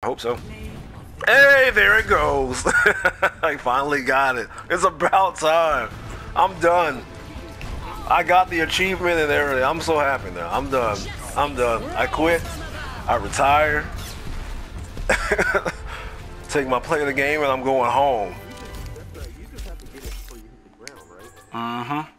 I hope so. Hey, there it goes. I finally got it. It's about time. I'm done. I got the achievement and everything. I'm so happy now. I'm done. I'm done. I quit. I retire. Take my play of the game and I'm going home. Mm-hmm.